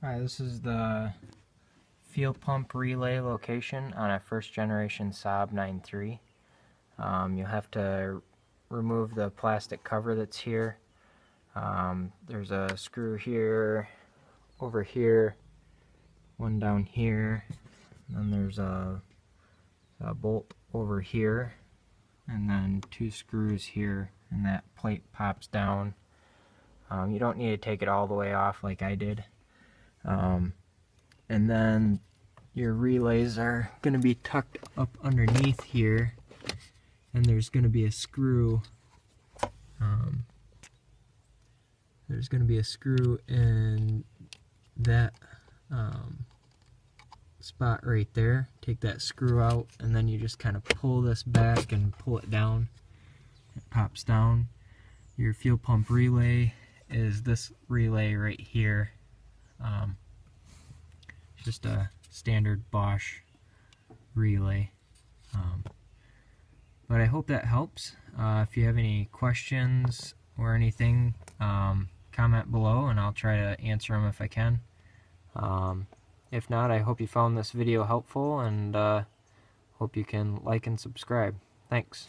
Alright, this is the fuel pump relay location on a first generation Saab 9-3. You'll have to remove the plastic cover that's here. There's a screw here, over here, one down here, and then there's a bolt over here, and then two screws here, and that plate pops down. You don't need to take it all the way off like I did. And then your relays are going to be tucked up underneath here, and there's going to be a screw in that spot right there. Take that screw out, and then you just kind of pull this back and pull it down. It pops down. Your fuel pump relay is this relay right here. Just a standard Bosch relay, but I hope that helps. If you have any questions or anything, comment below and I'll try to answer them if I can. If not, I hope you found this video helpful, and hope you can like and subscribe. Thanks.